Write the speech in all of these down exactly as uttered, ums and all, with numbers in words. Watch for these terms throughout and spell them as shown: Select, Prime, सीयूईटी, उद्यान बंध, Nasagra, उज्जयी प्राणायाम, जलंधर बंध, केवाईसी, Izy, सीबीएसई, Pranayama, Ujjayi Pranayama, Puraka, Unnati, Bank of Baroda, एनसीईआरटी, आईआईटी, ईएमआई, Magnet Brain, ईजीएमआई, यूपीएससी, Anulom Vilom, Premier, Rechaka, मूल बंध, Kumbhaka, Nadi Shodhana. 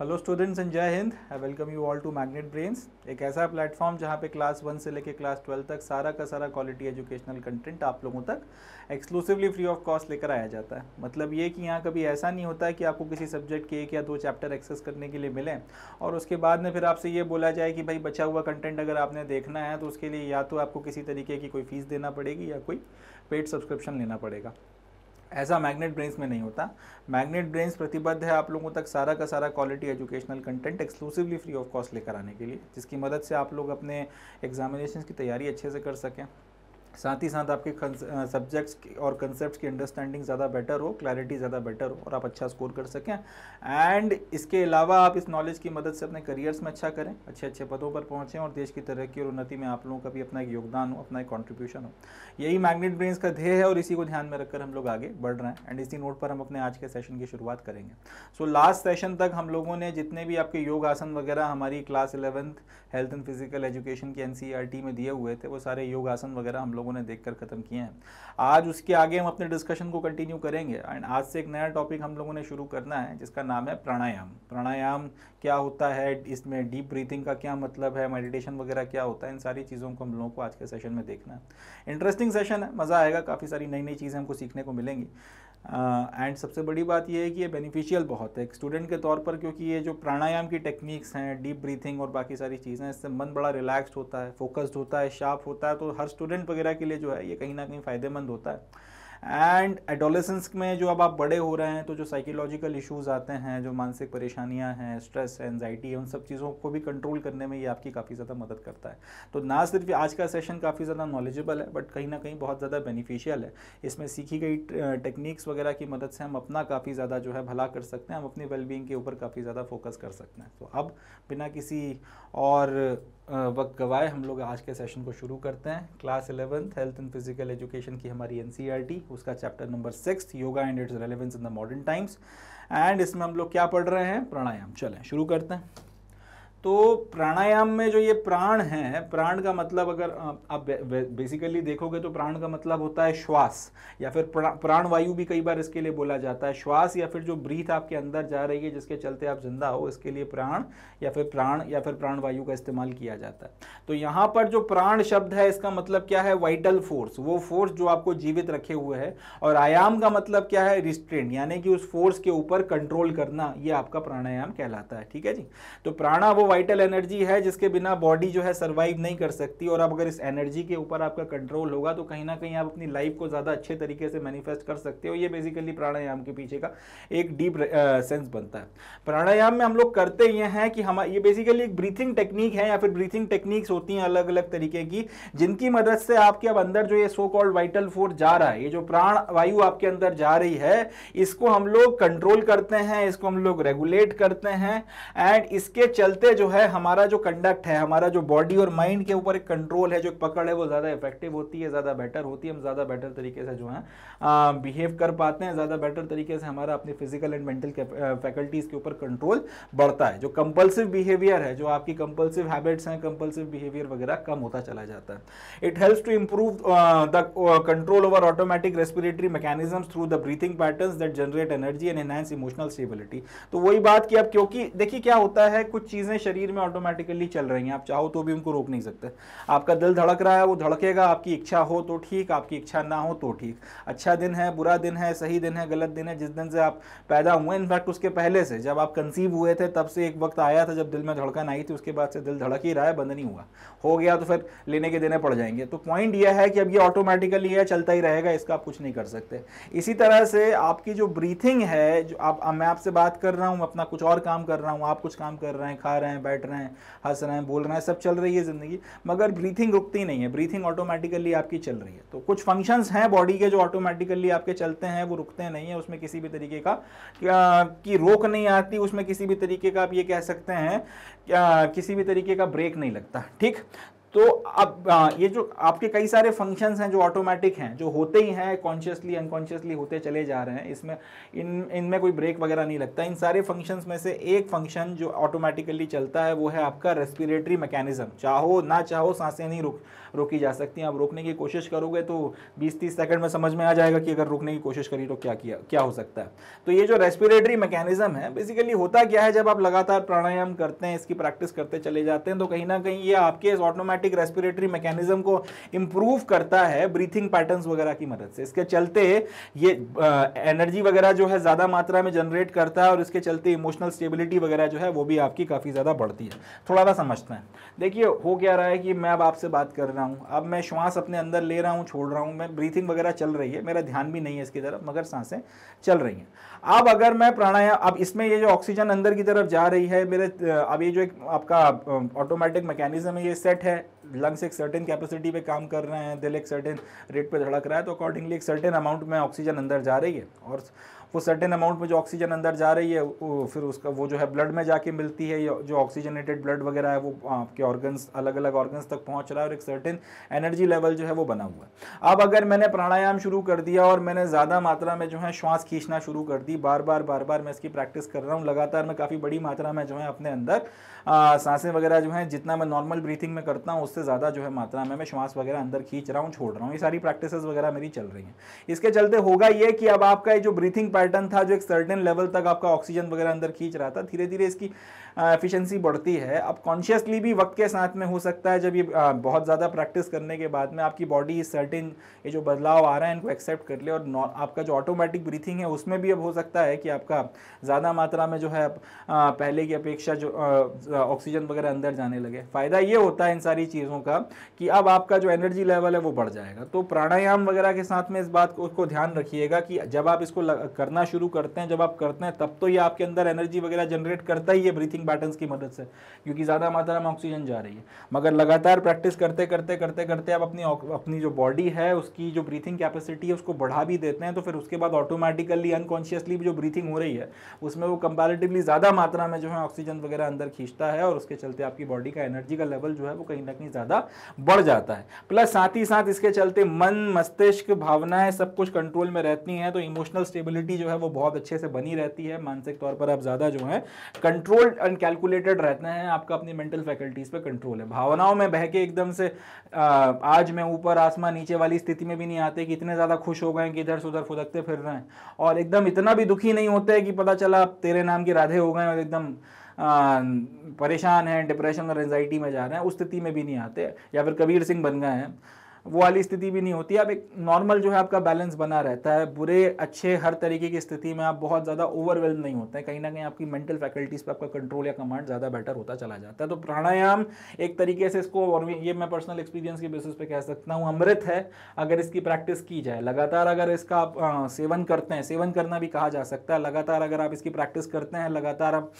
Hello students and जय हिंद। I welcome you all to Magnet Brains, एक ऐसा प्लेटफॉर्म जहां पे क्लास वन से लेकर क्लास ट्वेल्व तक सारा का सारा क्वालिटी एजुकेशनल कंटेंट आप लोगों तक एक्सक्लूसिवली फ्री ऑफ कॉस्ट लेकर आया जाता है। मतलब ये कि यहाँ कभी ऐसा नहीं होता है कि आपको किसी सब्जेक्ट के एक या दो चैप्टर एक्सेस करने के लिए मिलें और उसके बाद में फिर आपसे ये बोला जाए कि भाई बचा हुआ कंटेंट अगर आपने देखना है तो उसके लिए या तो आपको किसी तरीके की कोई फ़ीस देना पड़ेगी या कोई पेड सब्सक्रिप्शन लेना पड़ेगा। ऐसा मैग्नेट ब्रेन्स में नहीं होता। मैग्नेट ब्रेन्स प्रतिबद्ध है आप लोगों तक सारा का सारा quality educational content exclusively free of cost लेकर आने के लिए, जिसकी मदद से आप लोग अपने एग्जामिनेशन की तैयारी अच्छे से कर सकें, साथ ही साथ आपके सब्जेक्ट्स और कंसेप्ट की अंडरस्टैंडिंग ज़्यादा बेटर हो, क्लैरिटी ज़्यादा बेटर हो और आप अच्छा स्कोर कर सकें। एंड इसके अलावा आप इस नॉलेज की मदद से अपने करियर्स में अच्छा करें, अच्छे अच्छे पदों पर पहुँचें और देश की तरक्की और उन्नति में आप लोगों का भी अपना एक योगदान हो, अपना एक कॉन्ट्रीब्यूशन हो। यही मैग्नेट ब्रेन्स का ध्येय है और इसी को ध्यान में रखकर हम लोग आगे बढ़ रहे हैं। एंड इसी नोट पर हम अपने आज के सेशन की शुरुआत करेंगे। सो लास्ट सेशन तक हम लोगों ने जितने भी आपके योग आसन वगैरह हमारी class eleventh health and physical education के N C E R T में दिए हुए थे, वो सारे योग आसन वगैरह हम लोग ने देखकर खत्म किए हैं। आज उसके आगे हम अपने डिस्कशन को कंटिन्यू करेंगे एंड आज से एक नया टॉपिक हम लोगों ने शुरू करना है जिसका नाम है प्राणायाम। प्राणायाम क्या होता है, इसमें डीप ब्रीथिंग का क्या मतलब है, मेडिटेशन वगैरह क्या होता है, इन सारी चीज़ों को हम लोगों को आज के सेशन में देखना है। इंटरेस्टिंग सेशन है, मज़ा आएगा, काफ़ी सारी नई नई चीज़ें हमको सीखने को मिलेंगी। एंड uh, सबसे बड़ी बात यह है कि ये बेनिफिशियल बहुत है एक स्टूडेंट के तौर पर, क्योंकि ये जो प्राणायाम की टेक्निक्स हैं, डीप ब्रीथिंग और बाकी सारी चीज़ें, इससे मन बड़ा रिलैक्स्ड होता है, फोकस्ड होता है, शार्प होता है। तो हर स्टूडेंट वगैरह के लिए जो है ये कहीं ना कहीं फ़ायदेमंद होता है। एंड एडोलेसेंस में जो अब आप बड़े हो रहे हैं तो जो साइकोलॉजिकल इशूज़ आते हैं, जो मानसिक परेशानियाँ हैं, स्ट्रेस, एनजाइटी, उन सब चीज़ों को भी कंट्रोल करने में ये आपकी काफ़ी ज़्यादा मदद करता है। तो ना सिर्फ आज का सेशन काफ़ी ज़्यादा नॉलेजेबल है बट कहीं ना कहीं बहुत ज़्यादा बेनिफिशियल है। इसमें सीखी गई टेक्निक्स वगैरह की मदद से हम अपना काफ़ी ज़्यादा जो है भला कर सकते हैं, हम अपनी वेलबींग के ऊपर काफ़ी ज़्यादा फोकस कर सकते हैं। तो अब बिना किसी और वक्त गवाए हम लोग आज के सेशन को शुरू करते हैं। Class eleventh health and physical education की हमारी N C E R T, उसका chapter number six, yoga and its relevance in the modern times. And इसमें हम लोग क्या पढ़ रहे हैं? प्राणायाम। चलें शुरू करते हैं। तो प्राणायाम में जो ये प्राण है, प्राण का मतलब अगर आप बेसिकली देखोगे तो प्राण का मतलब होता है श्वास, या फिर प्राण वायु भी कई बार इसके लिए बोला जाता है। श्वास या फिर जो ब्रीथ आपके अंदर जा रही है जिसके चलते आप जिंदा हो, इसके लिए प्राण या फिर प्राण या फिर प्राण वायु का इस्तेमाल किया जाता है। तो यहाँ पर जो प्राण शब्द है इसका मतलब क्या है? वाइटल फोर्स, वो फोर्स जो आपको जीवित रखे हुए है। और आयाम का मतलब क्या है? रिस्ट्रेंट, यानी कि उस फोर्स के ऊपर कंट्रोल करना, ये आपका प्राणायाम कहलाता है। ठीक है जी। तो प्राणा वो वाइटल एनर्जी है जिसके बिना बॉडी जो है सर्वाइव नहीं कर सकती, और अब अगर इस एनर्जी के ऊपर आपका कंट्रोल होगा तो कहीं ना कहीं आप अपनी लाइफ को ज़्यादा अच्छे तरीके से मैनिफेस्ट कर सकते हो। ये बेसिकली प्राणायाम के पीछे का एक डीप सेंस बनता है। प्राणायाम में हम लोग करते ये हैं कि हम ये बेसिकली एक ब्रीथिंग टेक्निक है या फिर ब्रीथिंग टेक्निक्स होती हैं अलग अलग तरीके की, जिनकी मदद से आपके अब अंदर जो ये सो कॉल्ड वाइटल फोर्स जा रहा है, ये जो प्राण वायु आपके अंदर जा रही है, इसको हम लोग कंट्रोल करते हैं, इसको हम लोग रेगुलेट करते हैं। एंड इसके चलते जो है हमारा जो कंडक्ट है, हमारा जो बॉडी और माइंड के ऊपर एक कंट्रोल है, जो एक पकड़ है, वो ज़्यादा इफेक्टिव होती है, ज़्यादा बेटर होती है। हम ज़्यादा बेटर तरीके से जो है बिहेव कर पाते हैं, ज़्यादा बेटर तरीके से हमारा अपने फिजिकल एंड मेंटल फैकल्टीज़ के ऊपर कंट्रोल बढ़ता है। जो कंपल्सिव बिहेवियर है, जो आपकी कंपल्सिव हैबिट्स हैं, कंपल्सिव बिहेवियर वगैरह कम होता चला जाता है। It helps to improve the control over automatic respiratory mechanisms through the breathing patterns that generate energy and enhance emotional stability. तो वही बात कि अब क्योंकि देखिए क्या होता है, कुछ चीज़ें शरीर में ऑटोमेटिकली चल रही हैं, आप चाहो तो भी उनको रोक नहीं सकते। आपका दिल धड़क रहा है, वो धड़केगा, आपकी इच्छा हो तो ठीक, आपकी इच्छा ना हो तो ठीक। अच्छा दिन है, बुरा दिन है, सही दिन है, गलत दिन है, जिस दिन से आप पैदा हुए, इनफैक्ट उसके पहले से, जब आप कंसीव हुए थे तब से एक वक्त आया था जब दिल में धड़कन आई थी, उसके बाद से दिल धड़क ही रहा है, बंद नहीं हुआ। हो गया तो फिर लेने के देने पड़ जाएंगे। तो पॉइंट यह है कि अब ये ऑटोमेटिकली है, चलता ही रहेगा, इसका आप कुछ नहीं कर सकते। इसी तरह से आपकी जो ब्रीथिंग है, जो आप मैं आपसे बात कर रहा हूँ, अपना कुछ और काम कर रहा हूँ, आप कुछ काम कर रहे हैं, खा रहे हैं, बैठ रहे हैं, हंस रहे हैं, बोल रहे हैं, सब चल रही है जिंदगी, मगर ब्रीथिंग रुकती नहीं है, ब्रीथिंग ऑटोमेटिकली आपकी चल रही है। तो कुछ फंक्शंस हैं बॉडी के जो ऑटोमेटिकली आपके चलते हैं, वो रुकते नहीं है, उसमें किसी भी तरीके का की रोक नहीं आती, उसमें किसी भी तरीके का आप ये कह सकते हैं किसी भी तरीके का ब्रेक नहीं लगता। ठीक। तो अब ये जो आपके कई सारे फंक्शंस हैं जो ऑटोमेटिक हैं, जो होते ही हैं, कॉन्शियसली अनकॉन्शियसली होते चले जा रहे हैं, इसमें इन इनमें कोई ब्रेक वगैरह नहीं लगता। इन सारे फंक्शंस में से एक फंक्शन जो ऑटोमेटिकली चलता है वो है आपका रेस्पिरेटरी मैकेनिज्म। चाहो ना चाहो सांसें नहीं रुक रोकी जा सकती हैं। आप रोकने की कोशिश करोगे तो बीस तीस सेकंड में समझ में आ जाएगा कि अगर रोकने की कोशिश करी तो क्या किया क्या हो सकता है। तो ये जो रेस्पिरेटरी मैकेनिज्म है, बेसिकली होता क्या है, जब आप लगातार प्राणायाम करते हैं, इसकी प्रैक्टिस करते चले जाते हैं, तो कहीं ना कहीं ये आपके इस ऑटोमेटिक रेस्पिरेटरी मैकेनिज्म को इंप्रूव करता है ब्रीथिंग पैटर्न्स वगैरह की मदद से। इसके चलते ये एनर्जी वगैरह जो है ज़्यादा मात्रा में जनरेट करता है और इसके चलते इमोशनल स्टेबिलिटी वगैरह जो है वो भी आपकी काफ़ी ज़्यादा बढ़ती है। थोड़ा सा समझते हैं। देखिए हो क्या रहा है कि मैं अब आपसे बात कर रहा हूँ, अब मैं श्वास अपने अंदर ले रहा हूँ, छोड़ रहा हूँ, मैं ब्रीथिंग वगैरह चल रही है, मेरा ध्यान भी नहीं है इसकी तरफ, मगर सांसें चल रही हैं। अब अगर मैं प्राणायाम, अब इसमें ये जो ऑक्सीजन अंदर की तरफ जा रही है मेरे, अब ये जो एक आपका ऑटोमेटिक मैकेनिज्म है ये सेट है, लंग्स एक सर्टेन कैपेसिटी पे काम कर रहे हैं, दिल एक सर्टेन रेट पे धड़क रहा है, तो अकॉर्डिंगली एक सर्टेन अमाउंट में ऑक्सीजन अंदर जा रही है और वो सर्टेन अमाउंट में जो ऑक्सीजन अंदर जा रही है वो फिर उसका वो जो है ब्लड में जाके मिलती है। जो ऑक्सीजनेटेड ब्लड वगैरह है वो आपके ऑर्गन्स, अलग अलग ऑर्गन्स तक पहुंच रहा है और एक सर्टेन एनर्जी लेवल जो है वो बना हुआ है। अब अगर मैंने प्राणायाम शुरू कर दिया और मैंने ज़्यादा मात्रा में जो है श्वास खींचना शुरू कर दी, बार बार बार बार मैं इसकी प्रैक्टिस कर रहा हूँ, लगातार मैं काफ़ी बड़ी मात्रा में जो है अपने अंदर सांसें वगैरह जो हैं जितना मैं नॉर्मल ब्रीथिंग में करता हूँ उससे ज़्यादा जो है मात्रा में मैं श्वास वगैरह अंदर खींच रहा हूँ, छोड़ रहा हूँ, ये सारी प्रैक्टिस वगैरह मेरी चल रही हैं। इसके चलते होगा ये कि अब आपका ये जो ब्रीथिंग पैटर्न था जो एक सर्टेन लेवल तक आपका ऑक्सीजन वगैरह अंदर खींच रहा था, धीरे धीरे इसकी एफिशिएंसी बढ़ती है। अब कॉन्शियसली भी वक्त के साथ में हो सकता है, जब ये बहुत ज़्यादा प्रैक्टिस करने के बाद में आपकी बॉडी इस सर्टेन ये जो बदलाव आ रहा है इनको एक्सेप्ट कर ले और आपका जो ऑटोमेटिक ब्रीथिंग है उसमें भी अब हो सकता है कि आपका ज़्यादा मात्रा में जो है पहले की अपेक्षा जो ऑक्सीजन वगैरह अंदर जाने लगे। फ़ायदा ये होता है इन सारी चीज़ों का कि अब आपका जो एनर्जी लेवल है वो बढ़ जाएगा। तो प्राणायाम वगैरह के साथ में इस बात को उसको ध्यान रखिएगा कि जब आप इसको करना शुरू करते हैं, जब आप करते हैं तब तो ये आपके अंदर एनर्जी वगैरह जनरेट करता ही है ब्रीथिंग पैटर्न्स की मदद से, क्योंकि ज़्यादा मात्रा में ऑक्सीजन जा रही है, मगर लगातार प्रैक्टिस करते करते करते करते आप अपनी अपनी जो बॉडी है उसकी जो ब्रीथिंग कैपेसिटी है उसको बढ़ा भी देते हैं। तो फिर उसके बाद ऑटोमेटिकली अनकॉन्शियसली भी जो ब्रीथिंग हो रही है उसमें वो कंपैरेटिवली ज़्यादा मात्रा में जो है ऑक्सीजन वगैरह अंदर खींचता है और उसके चलते आपकी बॉडी का एनर्जी का लेवल जो है वो कहीं ना कहीं ज़्यादा बढ़ जाता है। प्लस साथ ही साथ इसके चलते मन, मस्तिष्क, भावनाएं सब कुछ कंट्रोल में रहती हैं, तो इमोशनल स्टेबिलिटी जो है वो बहुत अच्छे से बनी रहती है। मानसिक तौर पर आप ज़्यादा जो है कंट्रोल्ड एंड कैलकुलेटेड रहते हैं, आपका अपनी मेंटल फैकल्टीज़ पर कंट्रोल है। भावनाओं में बह के एकदम से आज मैं ऊपर आसमान नीचे वाली स्थिति में भी नहीं आते कि इतने ज़्यादा खुश हो गए कि इधर से उधर फुदकते फिर रहे हैं, और एकदम इतना भी दुखी नहीं होते कि पता चला तेरे नाम के राधे हो गए और एकदम आ, परेशान हैं, डिप्रेशन और एंजाइटी में जा रहे हैं, उस स्थिति में भी नहीं आते, या फिर कबीर सिंह बन गए हैं वो वाली स्थिति भी नहीं होती। आप एक नॉर्मल जो है आपका बैलेंस बना रहता है, बुरे अच्छे हर तरीके की स्थिति में आप बहुत ज़्यादा ओवरवेल्म नहीं होते हैं, कहीं ना कहीं आपकी मेंटल फैकल्टीज़ पर आपका कंट्रोल या कमांड ज़्यादा बेटर होता चला जाता है। तो प्राणायाम एक तरीके से इसको, और ये मैं पर्सनल एक्सपीरियंस के बेसिस पे कह सकता हूँ, अमृत है अगर इसकी प्रैक्टिस की जाए लगातार। अगर इसका आप आ, सेवन करते हैं, सेवन करना भी कहा जा सकता है, लगातार अगर आप इसकी प्रैक्टिस करते हैं, लगातार आप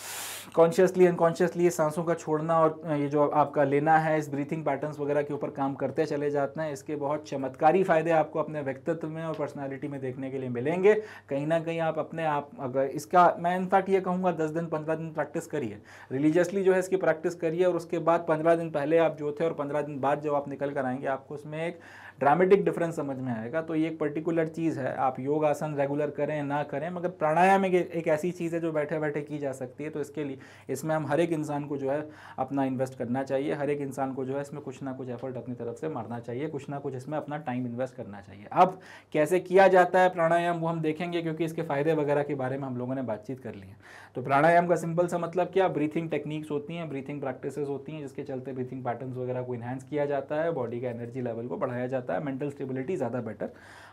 कॉन्शियसली अनकॉन्शियसली सांसों का छोड़ना और ये जो आपका लेना है इस ब्रीथिंग पैटर्न्स वगैरह के ऊपर काम करते चले जाते हैं, इसके बहुत चमत्कारी फायदे आपको अपने व्यक्तित्व में और पर्सनालिटी में देखने के लिए मिलेंगे। कहीं ना कहीं आप अपने आप, अगर इसका मैं इनफैक्ट ये कहूँगा दस दिन पंद्रह दिन प्रैक्टिस करिए, रिलीजियसली जो है इसकी प्रैक्टिस करिए, और उसके बाद पंद्रह दिन पहले आप जो थे और पंद्रह दिन बाद जब आप निकल कर आएंगे आपको उसमें एक ड्रामेटिक डिफरेंस समझ में आएगा। तो ये एक पर्टिकुलर चीज़ है, आप योग आसन रेगुलर करें ना करें, मगर प्राणायाम एक, एक ऐसी चीज़ है जो बैठे बैठे की जा सकती है। तो इसके लिए इसमें हम हर एक इंसान को जो है अपना इन्वेस्ट करना चाहिए, हर एक इंसान को जो है इसमें कुछ ना कुछ एफर्ट अपनी तरफ से मारना चाहिए, कुछ ना कुछ इसमें अपना टाइम इन्वेस्ट करना चाहिए। अब कैसे किया जाता है प्राणायाम वो हम देखेंगे, क्योंकि इसके फ़ायदे वगैरह के बारे में हम लोगों ने बातचीत कर ली है। तो प्राणायाम का सिंपल सा मतलब क्या, ब्रीथिंग टेक्निक्स होती हैं, ब्रीथिंग प्रैक्टिस होती हैं, जिसके चलते ब्रीथिंग पैटर्न्स वगैरह को इन्हांस किया जाता है, बॉडी का एनर्जी लेवल को बढ़ाया जाता है, मेंटल स्टेबिलिटी ज़्यादा बेटर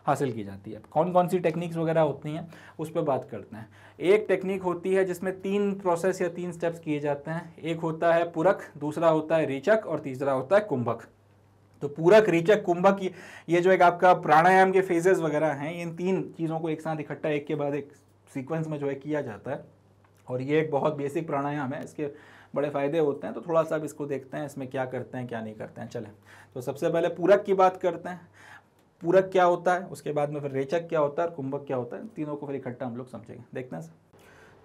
हासिल की जाती है। कौन कौन सी टेक्निक्स वगैरह होती हैं उस पर बात करते हैं। एक टेक्निक होती है जिसमें तीन प्रोसेस या तीन स्टेप्स किए जाते हैं, एक होता है पूरक, दूसरा होता है रेचक और तीसरा होता है कुंभक। तो पूरक, रेचक, कुंभक, ये जो एक आपका प्राणायाम के फेजेस वगैरह हैं, इन तीन चीज़ों को एक साथ इकट्ठा एक के बाद एक सीक्वेंस में जो है किया जाता है, और ये एक बहुत बेसिक प्राणायाम है, इसके बड़े फ़ायदे होते हैं। तो थोड़ा सा अब इसको देखते हैं इसमें क्या करते हैं क्या नहीं करते हैं। चलें, तो सबसे पहले पूरक की बात करते हैं, पूरक क्या होता है, उसके बाद में फिर रेचक क्या होता है और कुंभक क्या होता है, तीनों को फिर इकट्ठा हम लोग समझेंगे, देखते हैं सर।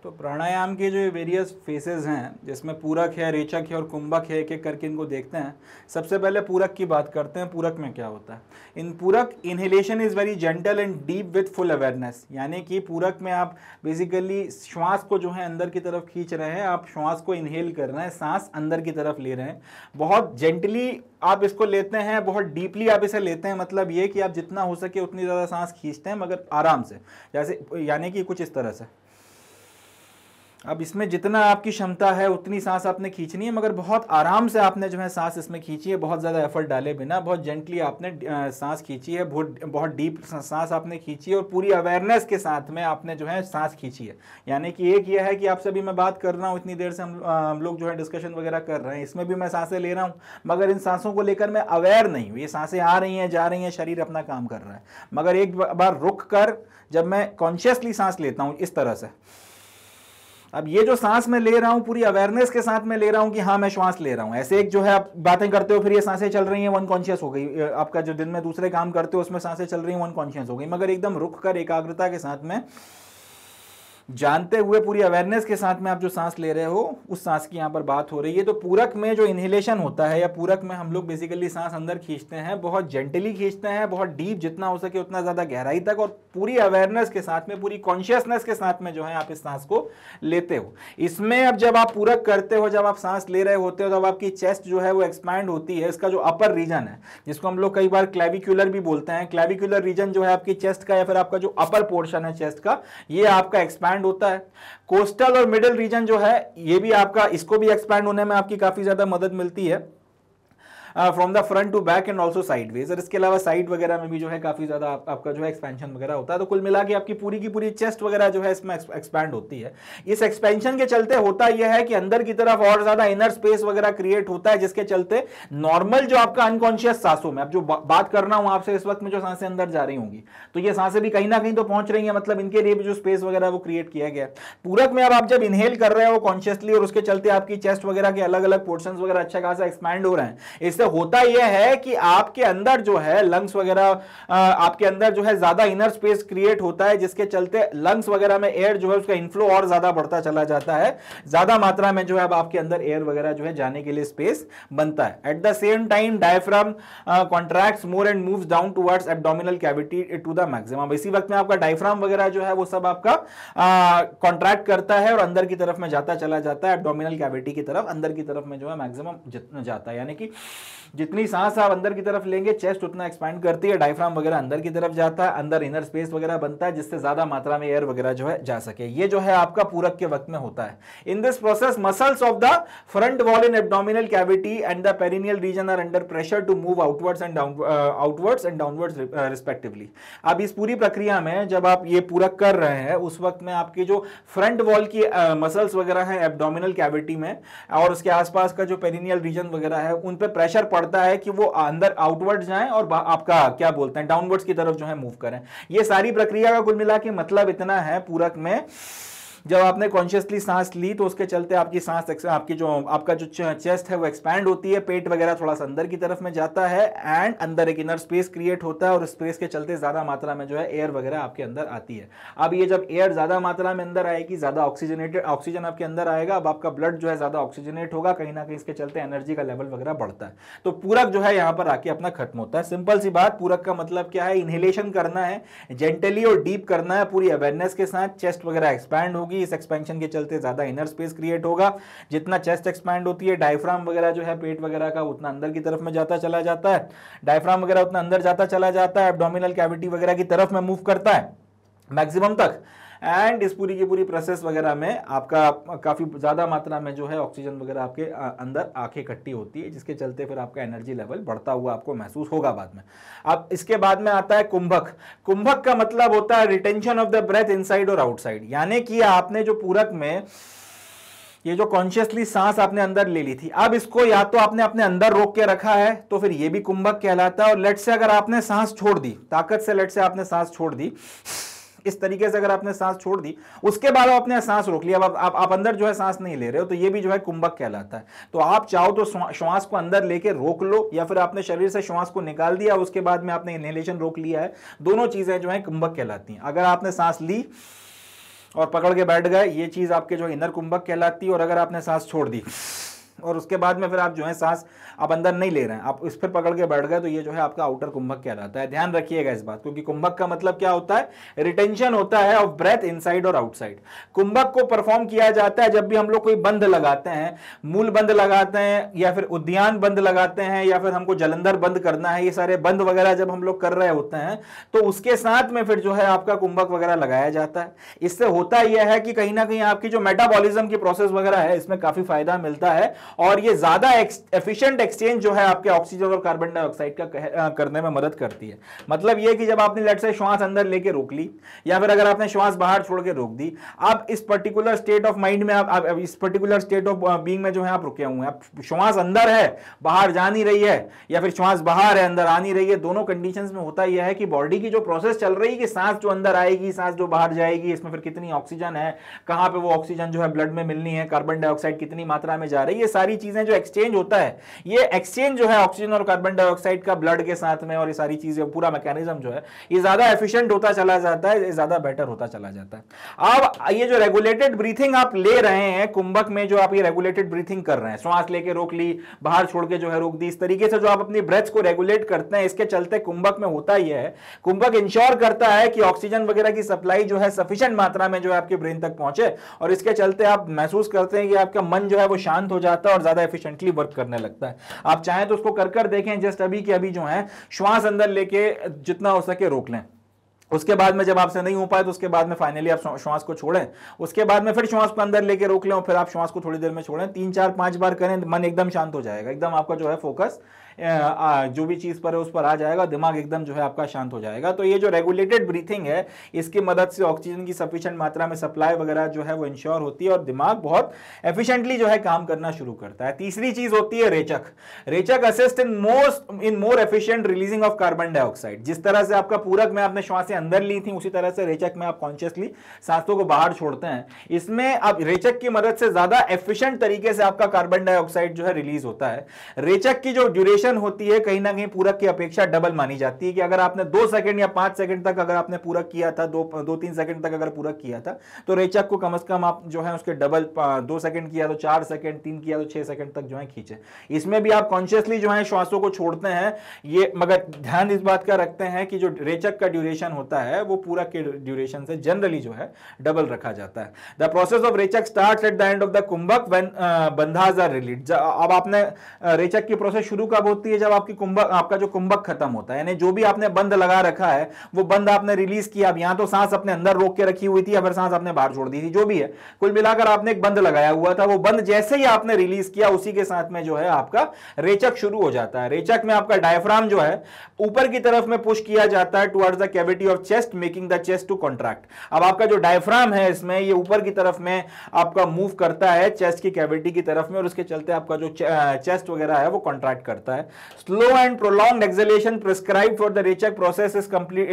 तो प्राणायाम के जो वेरियस फेसेस हैं जिसमें पूरक है, रेचक है और कुंभक है, एक एक करके इनको देखते हैं। सबसे पहले पूरक की बात करते हैं। पूरक में क्या होता है? इन पूरक inhalation is very gentle and deep with full awareness, यानी कि पूरक में आप बेसिकली श्वास को जो है अंदर की तरफ खींच रहे हैं, आप श्वास को इनहेल कर रहे हैं, सांस अंदर की तरफ ले रहे हैं, बहुत जेंटली आप इसको लेते हैं, बहुत डीपली आप इसे लेते हैं। मतलब ये कि आप जितना हो सके उतनी ज़्यादा सांस खींचते हैं मगर आराम से, जैसे यानी कि कुछ इस तरह से। अब इसमें जितना आपकी क्षमता है उतनी सांस आपने खींचनी है, मगर बहुत आराम से आपने जो है सांस इसमें खींची है, बहुत ज़्यादा एफर्ट डाले बिना, बहुत जेंटली आपने सांस खींची है, बहुत बहुत डीप सांस आपने खींची है और पूरी अवेयरनेस के साथ में आपने जो है सांस खींची है। यानी कि एक यह है कि आपसे भी मैं बात कर रहा हूँ, इतनी देर से हम हम लोग जो है डिस्कशन वगैरह कर रहे हैं, इसमें भी मैं सांसें ले रहा हूँ मगर इन सांसों को लेकर मैं अवेयर नहीं हूँ। ये सांसें आ रही हैं, जा रही हैं, शरीर अपना काम कर रहा है, मगर एक बार रुक कर जब मैं कॉन्शियसली सांस लेता हूँ इस तरह से, अब ये जो सांस मैं ले रहा हूँ पूरी अवेयरनेस के साथ मैं ले रहा हूँ कि हाँ मैं श्वास ले रहा हूँ। ऐसे एक जो है आप बातें करते हो फिर ये सांसें चल रही हैं, वन कॉन्शियस हो गई, आपका जो दिन में दूसरे काम करते हो उसमें सांसें चल रही हैं, वन कॉन्शियस हो गई, मगर एकदम रुक कर एकाग्रता के साथ में जानते हुए पूरी अवेयरनेस के साथ में आप जो सांस ले रहे हो उस सांस की यहाँ पर बात हो रही है। तो पूरक में जो इन्हेलेशन होता है या पूरक में हम लोग बेसिकली सांस अंदर खींचते हैं, बहुत जेंटली खींचते हैं, बहुत डीप जितना हो सके उतना ज़्यादा गहराई तक और पूरी अवेयरनेस के साथ में, पूरी कॉन्शियसनेस के साथ में जो है आप इस सांस को लेते हो। इसमें अब जब आप पूरक करते हो, जब आप सांस ले रहे होते हो तब आपकी चेस्ट जो है वो एक्सपैंड होती है। इसका जो अपर रीजन है जिसको हम लोग कई बार क्लेविकुलर भी बोलते हैं, क्लेविकुलर रीजन जो है आपकी चेस्ट का या फिर आपका जो अपर पोर्शन है चेस्ट का, ये आपका एक्सपैंड होता है। कोस्टल और मिडिल रीजन जो है ये भी आपका, इसको भी एक्सपैंड होने में आपकी काफी ज्यादा मदद मिलती है from the front to back and also sideways, और इसके अलावा साइड वगैरह में भी जो है काफ़ी ज़्यादा आप, आपका जो है एक्सपेंशन वगैरह होता है। तो कुल मिला के आपकी पूरी की पूरी चेस्ट वगैरह जो है इसमें एक्सपैंड होती है। इस एक्सपेंशन के चलते होता यह है कि अंदर की तरफ और ज़्यादा इनर स्पेस वगैरह क्रिएट होता है, जिसके चलते नॉर्मल जो आपका अनकॉन्शियस सांसों में, अब जो बात कर रहा हूँ आपसे इस वक्त में जो सांसें अंदर जा रही होंगी तो ये सांसें भी कहीं ना कहीं तो पहुँच रही हैं, मतलब इनके लिए भी जो स्पेस वगैरह वो क्रिएट किया गया। पूरक में अब आप जब इनहेल कर रहे हो कॉन्शियसली और उसके चलते आपकी चेस्ट वगैरह के अलग अलग पोर्शन वगैरह अच्छा खासा एक्सपैंड हो रहे हैं, इससे होता यह है कि आपके अंदर जो है लंग्स वगैरह, आपके अंदर जो है ज्यादा इनर स्पेस क्रिएट होता है, जिसके चलते लंग्स वगैरह में एयर जो है उसका इनफ्लो और ज्यादा बढ़ता चला जाता है। ज्यादा मात्रा में जो है अब आपके अंदर एयर वगैरह जो है जाने के लिए स्पेस बनता है। At the same time diaphragm contracts more and moves down towards abdominal cavity to the maximum. इसी वक्त में आपका डायफ्राम वगैरह जो है वो सब आपका कॉन्ट्रैक्ट करता है और अंदर की तरफ में जाता चला जाता है, एब्डोमिनल कैविटी की तरफ, अंदर की तरफ में जो है मैक्सिमम जाता है। यानी कि जितनी सांस आप अंदर की तरफ लेंगे चेस्ट उतना एक्सपैंड करती है, डायफ्राम वगैरह अंदर की तरफ जाता है, अंदर इनर स्पेस वगैरह बनता है जिससे ज्यादा मात्रा में एयर वगैरह जो है जा सके। ये जो है आपका पूरक के वक्त में होता है। In this process muscles of the front wall in abdominal cavity and the perineal region are under pressure to move outwards and outwards and downwards respectively. अब इस पूरी प्रक्रिया में जब आप ये पूरक कर रहे हैं उस वक्त में आपकी जो फ्रंट वॉल की मसल्स वगैरह है एब्डोमिनल कैविटी में और उसके आसपास का जो पेरिनियल रीजन वगैरह है उन पे प्रेशर पड़ता है कि वो अंदर आउटवर्ड जाएं और आपका क्या बोलते हैं डाउनवर्ड्स की तरफ जो है मूव करें। ये सारी प्रक्रिया का कुल मिला के मतलब इतना है पूरक में जब आपने कॉन्शियसली सांस ली तो उसके चलते आपकी सांस, आपकी जो आपका जो चेस्ट है वो एक्सपैंड होती है, पेट वगैरह थोड़ा सा अंदर की तरफ में जाता है एंड अंदर एक इनर स्पेस क्रिएट होता है और स्पेस के चलते ज़्यादा मात्रा में जो है एयर वगैरह आपके अंदर आती है। अब ये जब एयर ज़्यादा मात्रा में अंदर आएगी, ज़्यादा ऑक्सीजनेटेड ऑक्सीजन आपके अंदर आएगा, अब आपका ब्लड जो है ज़्यादा ऑक्सीजनेट होगा, कहीं ना कहीं इसके चलते एनर्जी का लेवल वगैरह बढ़ता है। तो पूरक जो है यहाँ पर आके अपना खत्म होता है। सिंपल सी बात, पूरक का मतलब क्या है? इनहेलेशन करना है, जेंटली और डीप करना है, पूरी अवेयरनेस के साथ। चेस्ट वगैरह एक्सपैंड होगी, इस एक्सपेंशन के चलते ज्यादा इनर स्पेस क्रिएट होगा, जितना चेस्ट एक्सपैंड होती है डायफ्राम वगैरह जो है पेट वगैरह का उतना अंदर की तरफ में जाता चला जाता है, डायफ्राम वगैरह उतना अंदर जाता चला जाता है, एब्डोमिनल कैविटी वगैरह की तरफ में मूव करता है मैक्सिमम तक एंड इस पूरी की पूरी प्रोसेस वगैरह में आपका काफ़ी ज़्यादा मात्रा में जो है ऑक्सीजन वगैरह आपके अंदर आंखें इकट्ठी होती है, जिसके चलते फिर आपका एनर्जी लेवल बढ़ता हुआ आपको महसूस होगा बाद में। अब इसके बाद में आता है कुंभक। कुंभक का मतलब होता है retention of the breath inside और आउटसाइड, यानी कि आपने जो पूरक में ये जो कॉन्शियसली सांस आपने अंदर ले ली थी, अब इसको या तो आपने अपने अंदर रोक के रखा है तो फिर ये भी कुंभक कहलाता है, और लेट से अगर आपने सांस छोड़ दी ताकत से, लेट से आपने सांस छोड़ दी इस तरीके से, अगर आपने सांस छोड़ दी उसके बाद आपने सांस रोक लिया, अब आप, आप अंदर जो है सांस नहीं ले रहे हो तो ये भी जो है कुंभक कहलाता है। तो आप चाहो तो श्वास को अंदर लेके रोक लो या फिर आपने शरीर से श्वास को निकाल दिया उसके बाद में आपने इनहेलेशन रोक लिया है, दोनों चीजें जो है कुंभक कहलाती हैं। अगर आपने सांस ली और पकड़ के बैठ गए, ये चीज़ आपके जो इनर कुंभक कहलाती है। और अगर आपने सांस छोड़ दी और उसके बाद में फिर आप जो है सांस आप अंदर नहीं ले रहे हैं, आप इस पर पकड़ के बैठ गए, तो ये जो है आपका आउटर कुंभक कहलाता है। ध्यान रखिएगा इस बात, क्योंकि कुंभक का मतलब क्या होता है, रिटेंशन होता है ऑफ ब्रेथ इनसाइड और आउटसाइड। कुंभक को परफॉर्म किया जाता है जब भी हम लोग कोई बंध लगाते हैं, मूल बंध लगाते हैं या फिर उद्यान बंध लगाते हैं या फिर हमको जलंधर बंद करना है, ये सारे बंध वगैरह जब हम लोग कर रहे होते हैं तो उसके साथ में फिर जो है आपका कुंभक वगैरह लगाया जाता है। इससे होता यह है कि कहीं ना कहीं आपकी जो मेटाबॉलिज्म की प्रोसेस वगैरह है इसमें काफी फायदा मिलता है और ये ज्यादा एफिशिएंट एक्सचेंज जो है आपके ऑक्सीजन और कार्बन डाइऑक्साइड का कह, करने में मदद करती है। मतलब ये कि जब आपने लेट से श्वास अंदर लेके रोक ली या फिर अगर आपने श्वास बाहर छोड़ के रोक दी, आप इस पर्टिकुलर स्टेट ऑफ माइंड में आप, आप इस पर्टिकुलर स्टेट ऑफ बीइंग में जो है आप रुके हुए हैं, आप श्वास अंदर है बाहर जा नहीं रही है या फिर श्वास बाहर है अंदर आ नहीं रही है। दोनों कंडीशन में होता यह है कि बॉडी की जो प्रोसेस चल रही है कि सांस जो अंदर आएगी, सांस जो बाहर जाएगी, इसमें फिर कितनी ऑक्सीजन है, कहां पर वो ऑक्सीजन जो है ब्लड में मिलनी है, कार्बन डाइऑक्साइड कितनी मात्रा में जा रही है, सारी चीजें जो एक्सचेंज होता है, ये एक्सचेंज जो है ऑक्सीजन और कार्बन डाइऑक्साइड का ब्लड के साथ में और ये सारी चीजें, पूरा मैकेनिज्म जो है ये ज्यादा एफिशिएंट होता चला जाता है, ज्यादा बेटर होता चला जाता है। अब ये जो रेगुलेटेड ब्रीथिंग आप ले रहे हैं कुंभक में, जो आप ये रेगुलेटेड ब्रीथिंग कर रहे हैं, श्वास लेके रोक ली, बाहर छोड़ के जो है रोक दी, इस तरीके से जो आप अपनी ब्रेथ को रेगुलेट करते हैं, इसके चलते कुंभक में होता यह है, कुंभक इंश्योर करता है कि ऑक्सीजन वगैरह की सप्लाई जो है सफिशिएंट मात्रा में जो है आपके ब्रेन तक पहुंचे और इसके चलते आप महसूस करते हैं कि आपका मन जो है वो शांत हो जाता और ज्यादा एफिशिएंटली वर्क करने लगता है। आप चाहें तो उसको कर कर देखें जस्ट अभी के अभी जो है श्वास अंदर लेके जितना हो सके रोक लें, उसके बाद में जब आपसे नहीं हो पाए तो उसके बाद में फाइनली आप श्वास को छोड़ें, उसके बाद में फिर श्वास को अंदर लेके रोक लें और फिर आप श्वास को थोड़ी देर में छोड़ें, तीन चार पांच बार करें, मन एकदम शांत हो जाएगा, एकदम आपका जो है फोकस जो भी चीज़ पर है उस पर आ जाएगा, दिमाग एकदम जो है आपका शांत हो जाएगा। तो ये जो रेगुलेटेड ब्रीथिंग है इसकी मदद से ऑक्सीजन की सफिशिएंट मात्रा में सप्लाई वगैरह जो है वो इंश्योर होती है और दिमाग बहुत एफिशिएंटली जो है काम करना शुरू करता है। तीसरी चीज़ होती है रेचक। रेचक assist in most in more efficient releasing of carbon dioxide. जिस तरह से आपका पूरक में आपने श्वासें अंदर ली थी, उसी तरह से रेचक में आप कॉन्शियसली सांसों को बाहर छोड़ते हैं। इसमें आप रेचक की मदद से ज़्यादा एफिशिएंट तरीके से आपका कार्बन डाइऑक्साइड जो है रिलीज होता है। रेचक की जो ड्यूरेशन होती है कहीं ना कहीं पूरक की अपेक्षा डबल मानी जाती है कि अगर आपने दो सेकंड या पांच सेकंड तक अगर आपने पूरक किया था, दो दो तीन सेकंड तक अगर पूरक किया था, तो रेचक को कम से कम आप जो है उसके डबल, दो सेकंड किया तो चार सेकंड, तीन किया तो छह सेकंड तक जो है खींचे। इसमें भी आप कॉन्शियसली जो है श्वासों को छोड़ते हैं ये, मगर ध्यान इस बात का रखते हैं कि जो रेचक का ड्यूरेशन होता है वो पूरक के ड्यूरेशन से जनरली जो है डबल रखा जाता है। The process of रेचक starts at the end of the कुंभक when बंधाज are released. अब आपने रेचक की प्रोसेस शुरू कब होती है, जब आपकी कुंभक, आपका जो कुंभक खत्म होता है, यानी जो भी आपने बंद लगा रखा है वो बंद आपने रिलीज किया। अब यहां तो सांस अपने अंदर रोक के रखी हुई थी या फिर सांस आपने बाहर छोड़ दी थी, जो भी है, कुल मिलाकर आपने एक बंद लगाया हुआ था, वो बंद जैसे ही आपने रिलीज किया उसी के साथ में जो है आपका रेचक शुरू हो जाता है। रेचक में आपका डायफ्राम जो है ऊपर की तरफ में पुश किया जाता है towards the cavity of chest, making the chest to contract. अब आपका जो डायफ्राम है इसमें ये ऊपर की तरफ में आपका मूव करता है चेस्ट की कैविटी की तरफ में और उसके चलते आपका जो चेस्ट वगैरह है वो कॉन्ट्रैक्ट करता है। Slow and prolonged exhalation prescribed for the Rechak process is complete,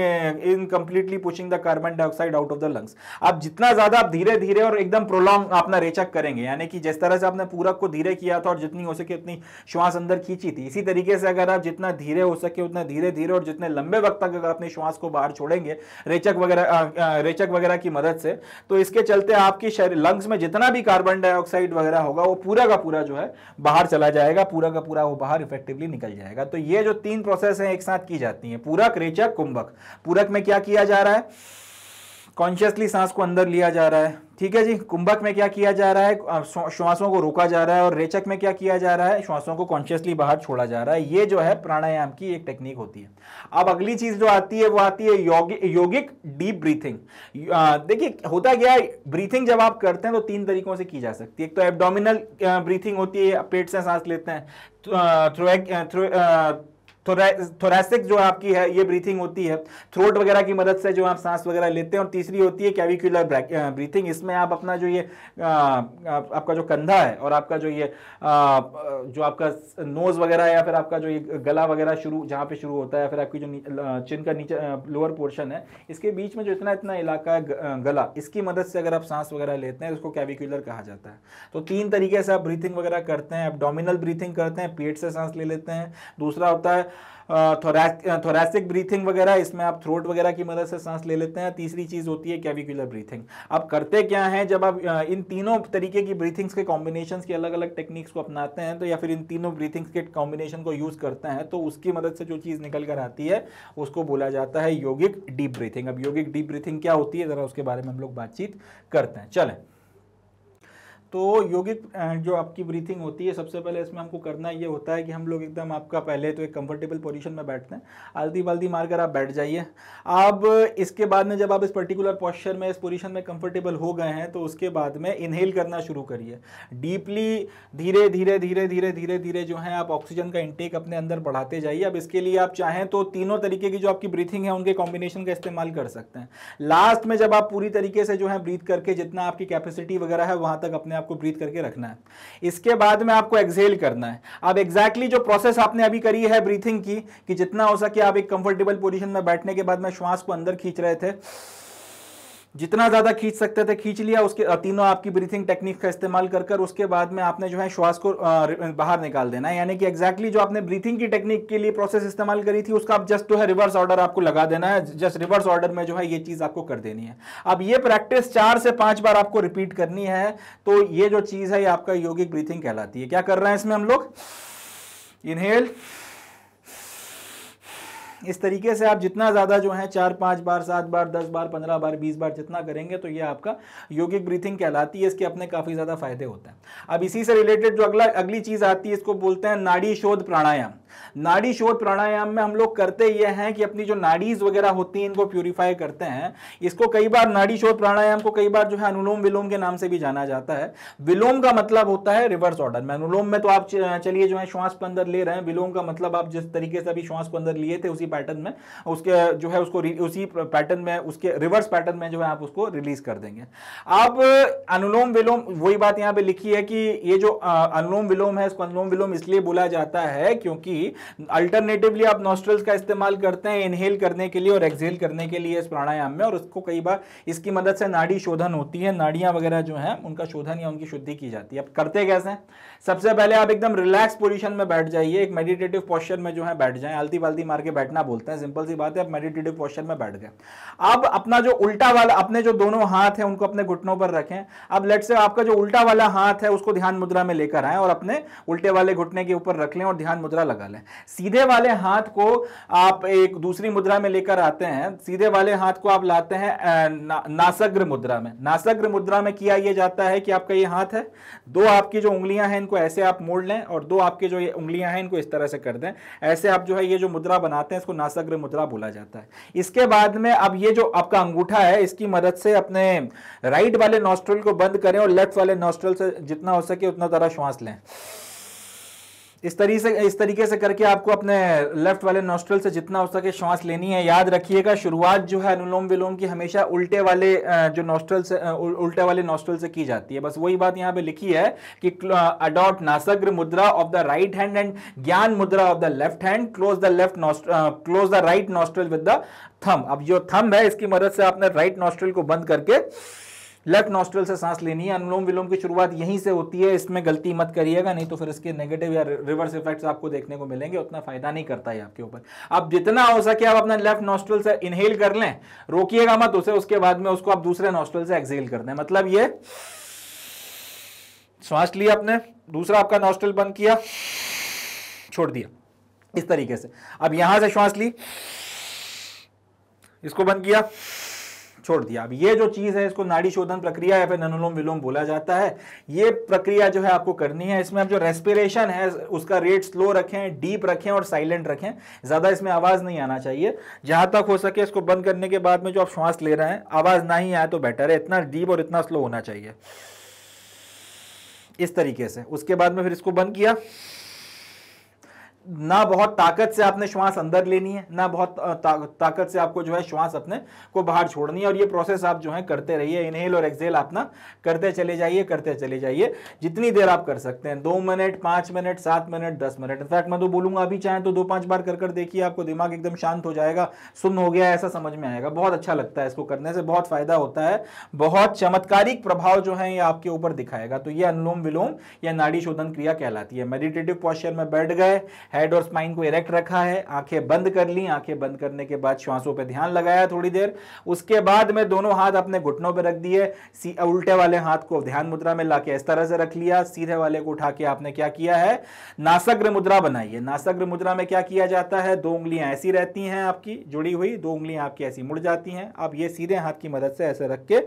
in completely pushing the carbon dioxide out of the lungs. आप जितना ज़्यादा आप धीरे-धीरे और एकदम prolong अपना रेचक करेंगे, यानी कि जिस तरह से आपने पूरक को धीरे किया था और जितनी हो सके उतनी श्वास अंदर खींची थी, इसी तरीके से अगर आप जितना धीरे हो सके उतना धीरे धीरे और जितने लंबे वक्त तक अगर अपनी श्वास को बाहर छोड़ेंगे रेचक वगैरह रेचक वगैरह की मदद से, तो इसके चलते आपकी लंग्स में जितना भी कार्बन डाइऑक्साइड वगैरह होगा वो पूरा का पूरा जो है बाहर चला जाएगा, पूरा का पूरा वो बाहर इफेक्टिव निकल जाएगा। तो ये जो तीन प्रोसेस हैं एक साथ की जाती हैं, पूरक, रेचक, कुंभक। पूरक में क्या किया जा रहा है, कॉन्शियसली सांस को अंदर लिया जा रहा है, ठीक है जी। कुंभक में क्या किया जा रहा है, श्वासों को रोका जा रहा है, और रेचक में क्या किया जा रहा है, श्वासों को कॉन्शियसली बाहर छोड़ा जा रहा है। ये जो है प्राणायाम की एक टेक्निक होती है। अब अगली चीज जो आती है वो आती है योगि, योगिक डीप ब्रीथिंग। देखिए होता क्या है, ब्रीथिंग जब आप करते हैं तो तीन तरीकों से की जा सकती है। एक तो एब्डोमिनल ब्रीथिंग होती है, पेट से सांस लेते हैं। थ्रोएक थ्रो थोरैसिक जो आपकी है ये ब्रीथिंग होती है, थ्रोट वगैरह की मदद से जो आप सांस वगैरह लेते हैं। और तीसरी होती है कैविकुलर ब्रीथिंग। इसमें आप अपना जो ये आ, आपका जो कंधा है और आपका जो ये आ, जो आपका नोज वगैरह या फिर आपका जो ये गला वगैरह शुरू जहाँ पे शुरू होता है, फिर आपकी जो चिन का नीचे लोअर पोर्शन है, इसके बीच में जो इतना इतना इलाका है गला, इसकी मदद से अगर आप सांस वगैरह लेते हैं उसको कैविकुलर कहा जाता है। तो तीन तरीके से आप ब्रीथिंग वगैरह करते हैं। एब्डोमिनल ब्रीथिंग करते हैं, पेट से सांस ले लेते हैं। दूसरा होता है थोरैसिक ब्रीथिंग वगैरह, इसमें आप थ्रोट वगैरह की मदद से सांस ले लेते हैं। तीसरी चीज़ होती है कैविकुलर ब्रीथिंग। आप करते क्या हैं, जब आप इन तीनों तरीके की ब्रीथिंग्स के कॉम्बिनेशंस के अलग अलग टेक्निक्स को अपनाते हैं तो या फिर इन तीनों ब्रीथिंग्स के कॉम्बिनेशन को यूज़ करते हैं तो उसकी मदद से जो चीज़ निकल कर आती है उसको बोला जाता है योगिक डीप ब्रीथिंग। अब योगिक डीप ब्रीथिंग क्या होती है, ज़रा उसके बारे में हम लोग बातचीत करते हैं। चलें, तो योगिक जो आपकी ब्रीथिंग होती है, सबसे पहले इसमें हमको करना ये होता है कि हम लोग एकदम आपका पहले तो एक कंफर्टेबल पोजीशन में बैठते हैं, आलती बालती मारकर आप बैठ जाइए। अब इसके बाद में जब आप इस पर्टिकुलर पोस्चर में, इस पोजीशन में कंफर्टेबल हो गए हैं तो उसके बाद में इनहेल करना शुरू करिए डीपली, धीरे धीरे धीरे धीरे धीरे धीरे जो है आप ऑक्सीजन का इंटेक अपने अंदर बढ़ाते जाइए। अब इसके लिए आप चाहें तो तीनों तरीके की जो आपकी ब्रीथिंग है उनके कॉम्बिनेशन का इस्तेमाल कर सकते हैं। लास्ट में जब आप पूरी तरीके से जो है ब्रीथ करके जितना आपकी कैपेसिटी वगैरह है वहाँ तक अपने आपको ब्रीथ करके रखना है। इसके बाद में आपको एक्सेल करना है। अब एग्जैक्टली जो प्रोसेस आपने अभी करी है ब्रीथिंग की, कि जितना हो सके आप एक कंफर्टेबल पोजीशन में बैठने के बाद में श्वास को अंदर खींच रहे थे, जितना ज़्यादा खींच सकते थे खींच लिया, उसके तीनों आपकी ब्रीथिंग टेक्निक का इस्तेमाल कर कर उसके बाद में आपने जो है श्वास को बाहर निकाल देना है। यानी कि एक्जैक्टली जो आपने ब्रीथिंग की टेक्निक के लिए प्रोसेस इस्तेमाल करी थी उसका आप जस्ट जो है रिवर्स ऑर्डर आपको लगा देना है, जस्ट रिवर्स ऑर्डर में जो है ये चीज़ आपको कर देनी है। अब ये प्रैक्टिस चार से पाँच बार आपको रिपीट करनी है। तो ये जो चीज़ है ये आपका योगिक ब्रीथिंग कहलाती है। क्या कर रहे हैं इसमें हम लोग, इनहेल, इस तरीके से आप जितना ज़्यादा जो है चार पाँच बार, सात बार, दस बार, पंद्रह बार, बीस बार जितना करेंगे तो ये आपका योगिक ब्रीथिंग कहलाती है। इसके अपने काफ़ी ज़्यादा फायदे होते हैं। अब इसी से रिलेटेड जो अगला अगली चीज़ आती है इसको बोलते हैं नाड़ी शोध प्राणायाम। नाड़ी शोध प्राणायाम में हम लोग करते ये हैं कि अपनी जो नाड़ीज वगैरह होती हैं इनको प्यूरिफाई करते हैं। इसको कई बार नाड़ी शोध प्राणायाम को कई बार जो है अनुलोम विलोम के नाम से भी जाना जाता है। विलोम का मतलब होता है रिवर्स ऑर्डर में। अनुलोम में तो आप चलिए जो है श्वास को अंदर ले रहे हैं, विलोम का मतलब आप जिस तरीके से अभी श्वास को अंदर लिए थे उसी पैटर्न में उसके जो है उसको उसी पैटर्न में उसके रिवर्स पैटर्न में जो है आप उसको रिलीज कर देंगे। अब अनुलोम विलोम, वही बात यहाँ पे लिखी है कि ये जो अनुलोम विलोम है इसको अनुलोम विलोम इसलिए बोला जाता है क्योंकि अल्टरनेटिवली आप नॉस्ट्रल्स का इस्तेमाल करते हैं इनहेल करने के लिए और एक्सहेल करने के लिए इस प्राणायाम में, और उसको कई बार इसकी मदद से नाड़ी शोधन होती है, नाड़ियां वगैरह जो हैं उनका शोधन या उनकी शुद्धि की जाती है। अब करते कैसे हैं, सबसे पहले आप एकदम रिलैक्स पोजीशन में बैठ जाइए, एक मेडिटेटिव पोस्चर में जो है बैठ जाएं, आलती बालती मार के बैठना बोलते हैं, सिंपल सी बात है, आप मेडिटेटिव पोस्चर में बैठ गए। अब अपना जो उल्टा वाला, अपने जो दोनों हाथ है उनको अपने घुटनों पर रखें। अब लेट से आपका जो उल्टा वाला हाथ है उसको ध्यान मुद्रा में लेकर आए और अपने उल्टे वाले घुटने के ऊपर रख लें और ध्यान मुद्रा लगा लें। सीधे वाले हाथ को आप एक दूसरी मुद्रा में लेकर आते हैं, सीधे वाले हाथ को आप लाते हैं ना, नासग्र मुद्रा में। नासग्र मुद्रा में किया यह जाता है कि आपका ये हाथ है, दो आपकी जो उंगलियां हैं इनको ऐसे आप मोड़ लें और दो आपके जो ये उंगलियां हैं इनको इस तरह से कर दें, ऐसे आप जो है ये जो मुद्रा बनाते हैं इसको नासग्र मुद्रा बोला जाता है। इसके बाद में अब ये जो आपका अंगूठा है इसकी मदद से अपने राइट वाले नॉस्ट्रल को बंद करें और लेफ्ट वाले नॉस्ट्रल से जितना हो सके उतना तरह श्वास लें। इस तरीके से इस तरीके से करके आपको अपने लेफ्ट वाले नॉस्ट्रल से जितना हो सके श्वास लेनी है। याद रखिएगा शुरुआत जो है अनुलोम विलोम की हमेशा उल्टे वाले जो नॉस्ट्रल से उल्टे वाले नॉस्ट्रल से की जाती है। बस वही बात यहाँ पे लिखी है कि अडॉप्ट नासग्र मुद्रा of the right hand and ज्ञान मुद्रा of the left hand, close the left nostril, close the right nostril with the thumb. अब जो थंब है इसकी मदद से आपने राइट नॉस्ट्रल को बंद करके लेफ्ट नॉस्ट्रल से सांस लेनी है। अनुलोम विलोम की शुरुआत यहीं से होती है, इसमें गलती मत करिएगा नहीं तो फिर इसके नेगेटिव या रिवर्स इफेक्ट्स आपको देखने को मिलेंगे, उतना फायदा नहीं करता है आपके ऊपर। अब जितना हो सके आप अपना लेफ्ट नॉस्ट्रल से इनहेल कर लें, रोकिएगा मत उसे, उसके बाद में उसको आप दूसरे नॉस्ट्रल से एक्सहेल कर दें। मतलब ये सांस लिया आपने, दूसरा आपका नॉस्ट्रल बंद किया, छोड़ दिया, इस तरीके से। अब यहां से सांस ली, इसको बंद किया, छोड़ दिया। अब ये जो चीज़ है इसको नाड़ी शोधन प्रक्रिया या फिर अनुलोम विलोम बोला जाता है। ये प्रक्रिया जो है आपको करनी है। इसमें आप जो रेस्पिरेशन है उसका रेट स्लो रखें, डीप रखें और साइलेंट रखें, ज़्यादा इसमें आवाज़ नहीं आना चाहिए। जहाँ तक हो सके इसको बंद करने के बाद में जो आप श्वास ले रहे हैं आवाज़ ना ही आए तो बेटर है, इतना डीप और इतना स्लो होना चाहिए, इस तरीके से। उसके बाद में फिर इसको बंद किया, ना बहुत ताकत से आपने श्वास अंदर लेनी है ना बहुत ता, ताकत से आपको जो है श्वास अपने को बाहर छोड़नी है। और ये प्रोसेस आप जो है करते रहिए, इनहेल और एक्सहेल अपना करते चले जाइए करते चले जाइए जितनी देर आप कर सकते हैं, दो मिनट, पाँच मिनट, सात मिनट, दस मिनट। इनफैक्ट मैं तो बोलूँगा अभी चाहें तो दो पाँच बार कर कर देखिए, आपको दिमाग एकदम शांत हो जाएगा, सुन्न हो गया ऐसा समझ में आएगा। बहुत अच्छा लगता है, इसको करने से बहुत फ़ायदा होता है, बहुत चमत्कारिक प्रभाव जो है ये आपके ऊपर दिखाएगा। तो ये अनुलोम विलोम या नाड़ी शोधन क्रिया कहलाती है। मेडिटेटिव पॉस्चर में बैठ गए, हेड और स्पाइन को इरेक्ट रखा है, आंखें बंद कर ली, आंखें बंद करने के बाद श्वासों पे ध्यान लगाया थोड़ी देर, उसके बाद में दोनों हाथ अपने घुटनों पे रख दिए, उल्टे वाले हाथ को ध्यान मुद्रा में लाके इस तरह से रख लिया, सीधे वाले को उठा के आपने क्या किया है नासग्र मुद्रा बनाई है। नासग्र मुद्रा में क्या किया जाता है, दो उंगलियां ऐसी रहती हैं आपकी जुड़ी हुई, दो उंगलियां आपकी ऐसी मुड़ जाती हैं, आप ये सीधे हाथ की मदद से ऐसे रख के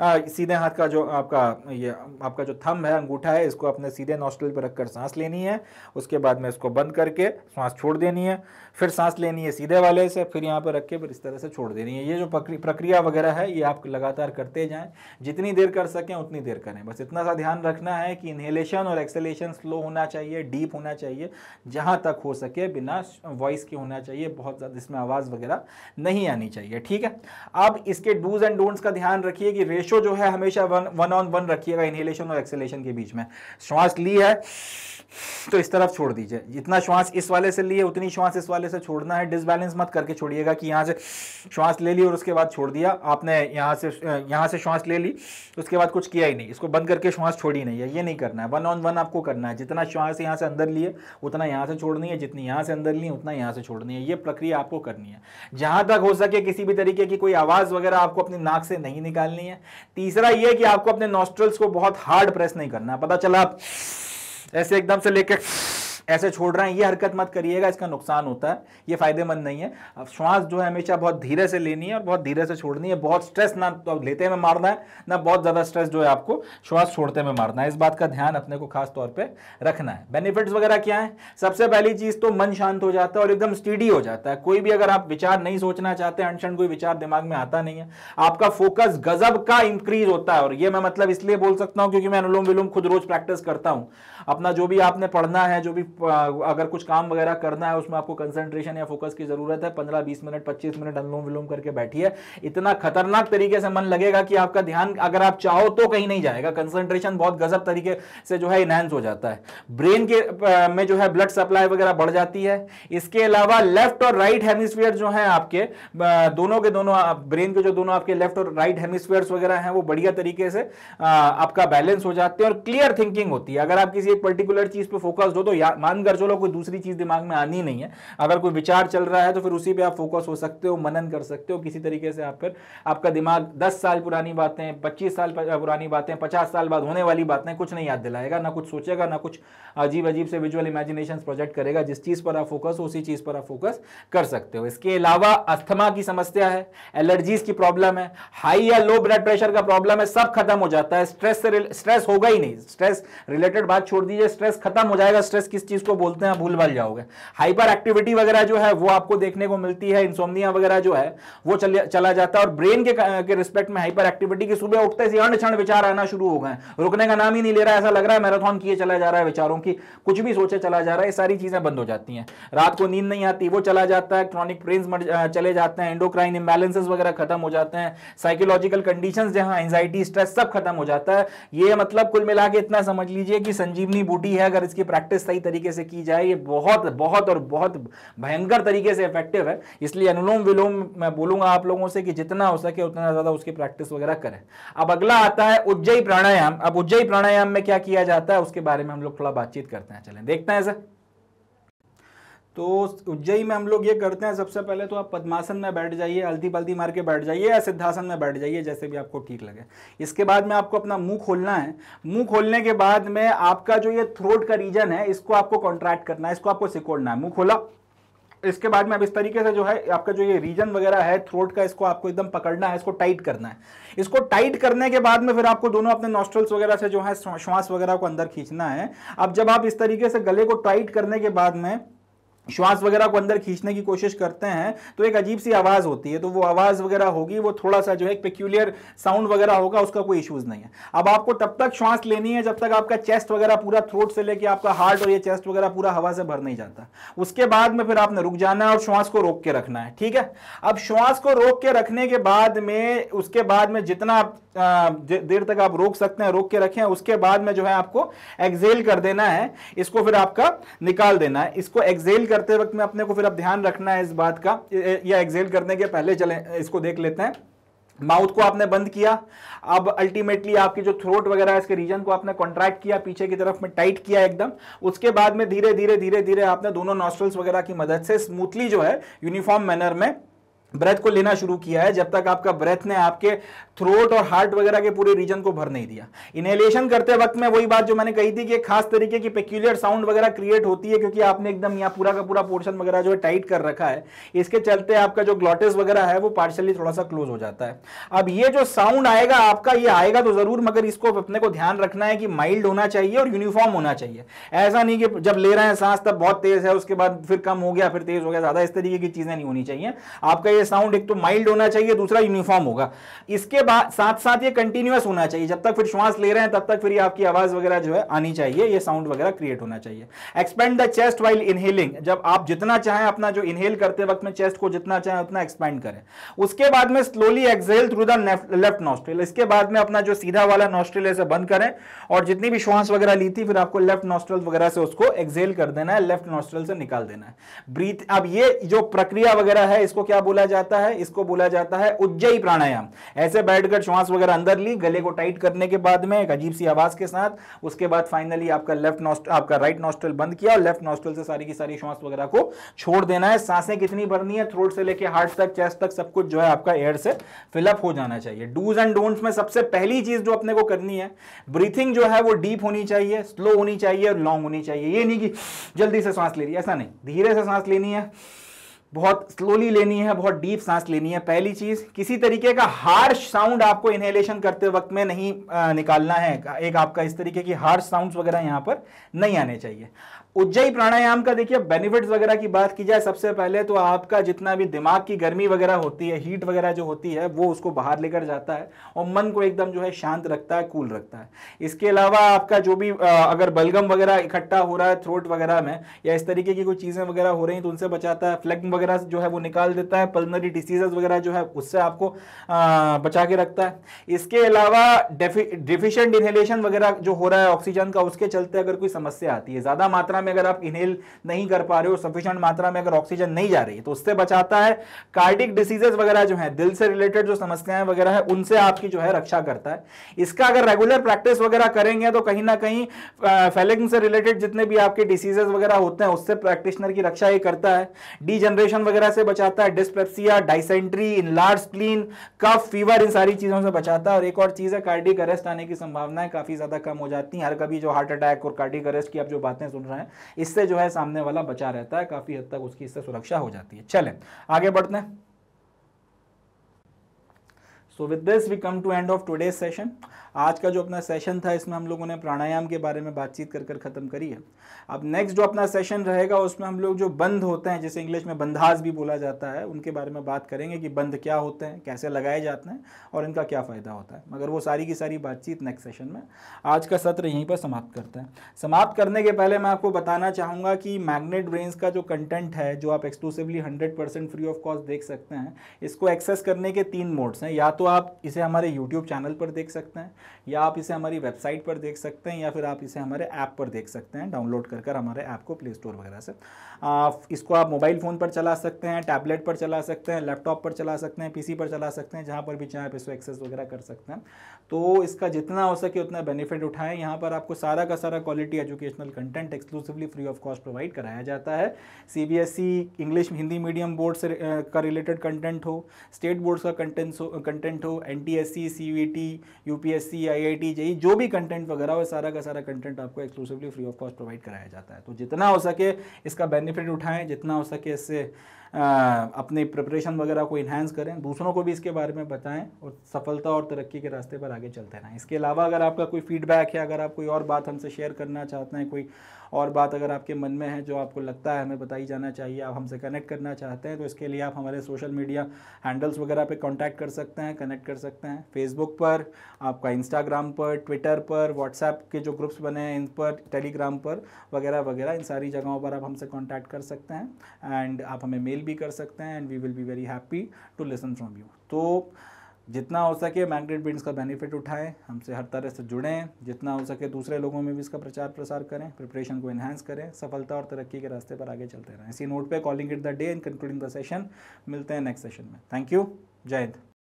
आ, सीधे हाथ का जो आपका ये आपका जो थंब है अंगूठा है इसको अपने सीधे नॉस्ट्रल पर रखकर सांस लेनी है, उसके बाद में इसको बंद करके सांस छोड़ देनी है, फिर सांस लेनी है सीधे वाले से, फिर यहाँ पर रख के फिर इस तरह से छोड़ देनी है। ये जो प्रक्रिया वगैरह है ये आप लगातार करते जाएं, जितनी देर कर सकें उतनी देर करें। बस इतना सा ध्यान रखना है कि इन्हेलेशन और एक्सहेलेशन स्लो होना चाहिए, डीप होना चाहिए, जहाँ तक हो सके बिना वॉइस के होना चाहिए, बहुत ज़्यादा इसमें आवाज़ वगैरह नहीं आनी चाहिए, ठीक है। अब इसके डूज एंड डोंट्स का ध्यान रखिए कि रेशो जो है हमेशा वन वन ऑन वन रखिएगा इनहेलेशन और एक्सहेलेशन के बीच में। श्वास ली है तो इस तरफ छोड़ दीजिए, जितना श्वास इस वाले से लिए उतनी श्वास इस वाले से छोड़ना है, डिसबैलेंस मत करके छोड़िएगा कि यहाँ से श्वास ले ली और उसके बाद छोड़ दिया आपने, यहाँ से यहाँ से श्वास ले ली उसके बाद कुछ किया ही नहीं, इसको बंद करके श्वास छोड़ी नहीं है, ये नहीं करना है। वन ऑन वन आपको करना है, जितना श्वास यहाँ से अंदर लिए उतना यहाँ से छोड़नी है, जितनी यहाँ से अंदर लिए उतना यहाँ से छोड़नी है, ये प्रक्रिया आपको करनी है। जहाँ तक हो सके किसी भी तरीके की कोई आवाज़ वगैरह आपको अपनी नाक से नहीं निकालनी है। तीसरा ये कि आपको अपने नॉस्ट्रल्स को बहुत हार्ड प्रेस नहीं करना, पता चला आप ऐसे एकदम से लेकर ऐसे छोड़ रहे हैं, ये हरकत मत करिएगा, इसका नुकसान होता है, ये फायदेमंद नहीं है। अब श्वास जो है हमेशा बहुत धीरे से लेनी है और बहुत धीरे से छोड़नी है, बहुत स्ट्रेस ना तो लेते में मारना है ना बहुत ज़्यादा स्ट्रेस जो है आपको श्वास छोड़ते में मारना है, इस बात का ध्यान अपने को खास तौर पे रखना है। बेनिफिट्स वगैरह क्या है, सबसे पहली चीज़ तो मन शांत हो जाता है और एकदम स्टेडी हो जाता है, कोई भी अगर आप विचार नहीं सोचना चाहते, अनशन कोई विचार दिमाग में आता नहीं है, आपका फोकस गजब का इंक्रीज होता है। और ये मैं मतलब इसलिए बोल सकता हूँ क्योंकि मैं अनुलोम विलोम खुद रोज प्रैक्टिस करता हूँ, अपना जो भी आपने पढ़ना है, जो भी अगर कुछ काम वगैरह करना है उसमें आपको कंसंट्रेशन या फोकस की जरूरत है, पंद्रह बीस मिनट पच्चीस मिनट अनुलोम विलोम करके बैठिए, इतना खतरनाक तरीके से मन लगेगा कि आपका ध्यान अगर आप चाहो तो कहीं नहीं जाएगा, कंसंट्रेशन बहुत गजब तरीके से जो है इनहैंस हो जाता है, ब्रेन के में जो है ब्लड सप्लाई वगैरह बढ़ जाती है। इसके अलावा लेफ्ट और राइट हेमिस्फीयर जो है आपके दोनों के दोनों ब्रेन के जो दोनों आपके लेफ्ट और राइट हेमिस्फीयर्स वगैरह हैं वो बढ़िया तरीके से आपका बैलेंस हो जाते हैं और क्लियर थिंकिंग होती है। अगर आप किसी एक पर्टिकुलर चीज पर फोकस दो तो मानकर चलो कोई दूसरी चीज दिमाग में आनी नहीं है, अगर कोई विचार चल रहा है तो फिर उसी पे आप फोकस हो सकते हो, मनन कर सकते हो किसी तरीके से। आप फिर आपका दिमाग दस साल पुरानी बातें, पच्चीस साल पुरानी बातें, पचास साल बाद होने वाली बातें कुछ नहीं याद दिलाएगा, ना कुछ सोचेगा, ना कुछ अजीब अजीब से विजुअल इमेजिनेशन प्रोजेक्ट करेगा। जिस चीज पर आप फोकस हो उसी चीज पर आप फोकस कर सकते हो। इसके अलावा अस्थमा की समस्या है, एलर्जीज की प्रॉब्लम है, हाई या लो ब्लड प्रेशर का प्रॉब्लम है, सब खत्म हो जाता है। स्ट्रेस से स्ट्रेस होगा ही नहीं, स्ट्रेस रिलेटेड बात छोड़ दीजिए, स्ट्रेस खत्म हो जाएगा। स्ट्रेस किस चीज को बोलते हैं भूल भाल जाओगे। हाइपर एक्टिविटी वगैरह जो है वो आपको देखने को मिलती है, इंसोम्निया वगैरह जो है वो चला जाता है। और ब्रेन के, के रिस्पेक्ट में हाइपर एक्टिविटी की सुबह उठते से अनछण विचार आना शुरू हो गए, रुकने का नाम ही नहीं ले रहा है, ऐसा लग रहा है मैराथन किए चला जा रहा है, विचारों की कुछ भी सोचे चला जा रहा है। सारी चीजें बंद हो जाती हैं, रात को नींद नहीं आती वो चला जाता है, क्रॉनिक पेन्स चले जाते हैं, एंडोक्राइन इंबैलेंसेस वगैरह खत्म हो जाते हैं, साइकोलॉजिकल कंडीशंस जहां एंजाइटी स्ट्रेस सब खत्म हो जाता है। ये मतलब कुल मिला के इतना समझ लीजिए कि संजीवनी बूटी है, अगर इसकी प्रैक्टिस सही तरीके से की जाए ये बहुत बहुत और बहुत भयंकर तरीके से इफेक्टिव है। इसलिए अनुलोम विलोम मैं बोलूंगा आप लोगों से कि जितना हो सके उतना ज्यादा उसकी प्रैक्टिस वगैरह करें। अब अगला आता है उज्जयी प्राणायाम। अब उज्जयी प्राणायाम में क्या किया जाता है उसके बारे में हम लोग थोड़ा बातचीत करते हैं, चलें देखते हैं सर। तो उज्जयी में हम लोग ये करते हैं, सबसे पहले तो आप पद्मासन में बैठ जाइए, हल्दी पल्दी मार के बैठ जाइए या सिद्धासन में बैठ जाइए, जैसे भी आपको ठीक लगे। इसके बाद में आपको अपना मुंह खोलना है, मुंह खोलने के बाद में आपका जो ये थ्रोट का रीजन है इसको आपको कॉन्ट्रैक्ट करना है, इसको आपको सिकोड़ना है। मुंह खोला, इसके बाद में अब इस तरीके से जो है आपका जो ये रीजन वगैरह है थ्रोट का, इसको आपको एकदम पकड़ना है, इसको टाइट करना है। इसको टाइट करने के बाद में फिर आपको दोनों अपने नॉस्ट्रल्स वगैरह से जो है श्वास वगैरह को अंदर खींचना है। अब जब आप इस तरीके से गले को टाइट करने के बाद में श्वास वगैरह को अंदर खींचने की कोशिश करते हैं तो एक अजीब सी आवाज़ होती है, तो वो आवाज़ वगैरह होगी वो थोड़ा सा जो है एक पेक्यूलियर साउंड वगैरह होगा, उसका कोई इश्यूज़ नहीं है। अब आपको तब तक श्वास लेनी है जब तक आपका चेस्ट वगैरह पूरा थ्रोट से लेके आपका हार्ट और ये चेस्ट वगैरह पूरा हवा से भर नहीं जाता, उसके बाद में फिर आपने रुक जाना है और श्वास को रोक के रखना है, ठीक है। अब श्वास को रोक के रखने के बाद में उसके बाद में जितना देर तक आप रोक सकते हैं रोक के रखें, उसके बाद में जो है आपको एक्सेल कर देना है, इसको फिर आपका निकाल देना है। इसको एक्सेल करते वक्त में अपने को फिर अब ध्यान रखना है इस बात का, या एक्सेल करने के पहले चलें इसको देख लेते हैं। माउथ को आपने बंद किया, अब अल्टीमेटली आपकी जो थ्रोट वगैरह है इसके रीजन को आपने कॉन्ट्रैक्ट किया, पीछे की तरफ में टाइट किया एकदम, उसके बाद में धीरे धीरे धीरे धीरे आपने दोनों नॉस्ट्रल्स वगैरह की मदद से स्मूथली जो है यूनिफॉर्म मैनर में ब्रेथ को लेना शुरू किया है, जब तक आपका ब्रेथ ने आपके थ्रोट और हार्ट वगैरह के पूरे रीजन को भर नहीं दिया। इनहेलेशन करते वक्त में वही बात जो मैंने कही थी कि खास तरीके की पेक्यूलियर साउंड वगैरह क्रिएट होती है, क्योंकि आपने एकदम यहाँ पूरा का पूरा पोर्शन वगैरह जो है टाइट कर रखा है, इसके चलते आपका जो ग्लॉटिस वगैरह है वो पार्शियली थोड़ा सा क्लोज हो जाता है। अब ये जो साउंड आएगा आपका, ये आएगा तो जरूर, मगर इसको अपने को ध्यान रखना है कि माइल्ड होना चाहिए और यूनिफॉर्म होना चाहिए। ऐसा नहीं कि जब ले रहे हैं सांस तब बहुत तेज है, उसके बाद फिर कम हो गया, फिर तेज हो गया, ज्यादा इस तरीके की चीजें नहीं होनी चाहिए। आपका ये साउंड एक तो माइल्ड होना चाहिए, दूसरा यूनिफॉर्म होगा। इसके बाद साथ साथ ये कंटिन्यूअस होना चाहिए, जब तक फिर श्वास ले रहे हैं तब तक फिर आपकी आवाज वगैरह जो है आनी चाहिए, ये साउंड वगैरह क्रिएट होना चाहिए। Expand the chest while inhaling, जब आप जितना चाहें अपना जो इनहेल करते वक्त में चेस्ट को जितना चाहें उतना एक्सपेंड करें। उसके बाद में slowly exhale through the left nostril, इसके बाद में अपना जो सीधा वाला नॉस्ट्रिल है बंद करें और जितनी भी श्वास वगैरह ली थी फिर आपको लेफ्ट नॉस्ट्रिल वगैरह से उसको एक्सहेल कर देना है, लेफ्ट नॉस्ट्रिल से निकाल देना है ब्रीथ। अब ये जो प्रक्रिया वगैरह है इसको क्या बोला जाता है? इसको बोला जाता है उज्जयी प्राणायाम। ऐसे बैठकर श्वास वगैरह अंदर ली, गले को टाइट करने के बाद में एक अजीब सी आवाज के साथ, उसके बाद फाइनली आपका लेफ्ट नॉस्ट्रल, आपका राइट नॉस्ट्रल बंद किया और लेफ्ट नॉस्ट्रल से सारी की सारी श्वास वगैरह को छोड़ देना है। सांसें कितनी भरनी है, थ्रोट से लेके हार्ट तक, चेस्ट तक, सब कुछ जो है आपका एयर से फिलअप हो जाना चाहिए। डूज एंड डोंट्स में सबसे पहली चीज जो अपने को करनी है, ब्रीथिंग जो है वो डीप होनी चाहिए, स्लो होनी चाहिए और लॉन्ग होनी चाहिए। ये नहीं कि जल्दी से सांस ले रही है, ऐसा नहीं, धीरे से सांस लेनी है, बहुत स्लोली लेनी है, बहुत डीप सांस लेनी है। पहली चीज, किसी तरीके का हार्श साउंड आपको इनहेलेशन करते वक्त में नहीं निकालना है, एक आपका इस तरीके की हार्श साउंड्स वगैरह यहाँ पर नहीं आने चाहिए। उज्जयी प्राणायाम का देखिए बेनिफिट्स वगैरह की बात की जाए, सबसे पहले तो आपका जितना भी दिमाग की गर्मी वगैरह होती है, हीट वगैरह जो होती है वो उसको बाहर लेकर जाता है और मन को एकदम जो है शांत रखता है, कूल रखता है। इसके अलावा आपका जो भी अगर बलगम वगैरह इकट्ठा हो रहा है थ्रोट वगैरह में या इस तरीके की कोई चीज़ें वगैरह हो रही हैं तो उनसे बचाता है, फ्लेक्म वगैरह जो है वो निकाल देता है, पल्मोनरी डिसीजेज वगैरह जो है उससे आपको आ, बचा के रखता है। इसके अलावा डिफिशिएंट इनहेलेशन वगैरह जो हो रहा है ऑक्सीजन का, उसके चलते अगर कोई समस्या आती है, ज़्यादा मात्रा में अगर आप इनहेल नहीं कर पा रहे हो, सफिशिएंट मात्रा में अगर ऑक्सीजन नहीं जा रही है तो उससे बचाता है। कार्डिक डिसीजेज वगैरह जो है, दिल से रिलेटेड जो समस्याएं वगैरह है उनसे आपकी जो है रक्षा करता है। इसका अगर रेगुलर प्रैक्टिस वगैरह करेंगे तो कहीं ना कहीं फेलिंग से रिलेटेड जितने भी आपके डिसीजेज वगैरह होते हैं उससे प्रैक्टिशनर की रक्षा ये करता है। डीजनरेशन वगैरह से बचाता है, dyspepsia, dysentery, enlarge spleen, cough, fever, इन सारी चीजों से बचाता है। और एक और चीज है, कार्डिक अरेस्ट आने की संभावनाएं काफी ज्यादा कम हो जाती हैं। हर कभी जो हार्ट अटैक और कार्डिक अरेस्ट की आप जो बातें सुन रहे हैं, इससे जो है सामने वाला बचा रहता है, काफी हद तक उसकी इससे सुरक्षा हो जाती है। चलें आगे बढ़ते हैं। So with this we come to end of today's session. आज का जो अपना सेशन था इसमें हम लोगों ने प्राणायाम के बारे में बातचीत कर कर ख़त्म करी है। अब नेक्स्ट जो अपना सेशन रहेगा उसमें हम लोग जो बंद होते हैं, जिसे इंग्लिश में बंधास भी बोला जाता है, उनके बारे में बात करेंगे कि बंद क्या होते हैं, कैसे लगाए जाते हैं और इनका क्या फ़ायदा होता है, मगर वो सारी की सारी बातचीत नेक्स्ट सेशन में। आज का सत्र यहीं पर समाप्त करते हैं। समाप्त करने के पहले मैं आपको बताना चाहूँगा कि मैग्नेट ब्रेन्स का जो कंटेंट है, जो आप exclusively hundred percent free of cost देख सकते हैं, इसको एक्सेस करने के तीन मोड्स हैं। या तो आप इसे हमारे यूट्यूब चैनल पर देख सकते हैं, या आप इसे हमारी वेबसाइट पर देख सकते हैं, या फिर आप इसे हमारे ऐप पर देख सकते हैं, डाउनलोड कर कर हमारे ऐप को प्ले स्टोर वगैरह से। आ, इसको आप मोबाइल फ़ोन पर चला सकते हैं, टैबलेट पर चला सकते हैं, लैपटॉप पर चला सकते हैं, पीसी पर चला सकते हैं, जहाँ पर भी चाहे आप इसको एक्सेस वगैरह कर सकते हैं। तो इसका जितना हो सके उतना बेनिफिट उठाएँ। यहाँ पर आपको सारा का सारा quality educational content exclusively free of cost provide कराया जाता है। सीबीएसई English Hindi medium board से का रिलेटेड कंटेंट हो, स्टेट बोर्ड्स का कंटेंट कंटेंट हो, NTSC, सीयूईटी, यूपीएससी, आईआईटी, JEE, जो भी कंटेंट वगैरह हो, सारा का सारा कंटेंट आपको exclusively free of cost provide कराया जाता है। तो जितना हो सके इसका बेनिफिट उठाएं, जितना हो सके इससे अपने प्रिपरेशन वगैरह को इन्हांस करें, दूसरों को भी इसके बारे में बताएं और सफलता और तरक्की के रास्ते पर आगे चलते रहें। इसके अलावा अगर आपका कोई फीडबैक है, अगर आप कोई और बात हमसे शेयर करना चाहते हैं, कोई और बात अगर आपके मन में है जो आपको लगता है हमें बताई जाना चाहिए, आप हमसे कनेक्ट करना चाहते हैं, तो इसके लिए आप हमारे सोशल मीडिया हैंडल्स वगैरह पे कांटेक्ट कर सकते हैं, कनेक्ट कर सकते हैं। फेसबुक पर, आपका इंस्टाग्राम पर, ट्विटर पर, व्हाट्सएप के जो ग्रुप्स बने हैं इन पर, टेलीग्राम पर वगैरह वगैरह, इन सारी जगहों पर आप हमसे कॉन्टैक्ट कर सकते हैं एंड आप हमें मेल भी कर सकते हैं and we will be very happy to listen from you. तो जितना हो सके मैग्नेट ब्रेन्स का बेनिफिट उठाएं, हमसे हर तरह से जुड़ें, जितना हो सके दूसरे लोगों में भी इसका प्रचार प्रसार करें, प्रिपरेशन को इन्हांस करें, सफलता और तरक्की के रास्ते पर आगे चलते रहें। इसी नोट पे calling it the day and concluding the session. मिलते हैं नेक्स्ट सेशन में। थैंक यू, जय हिंद।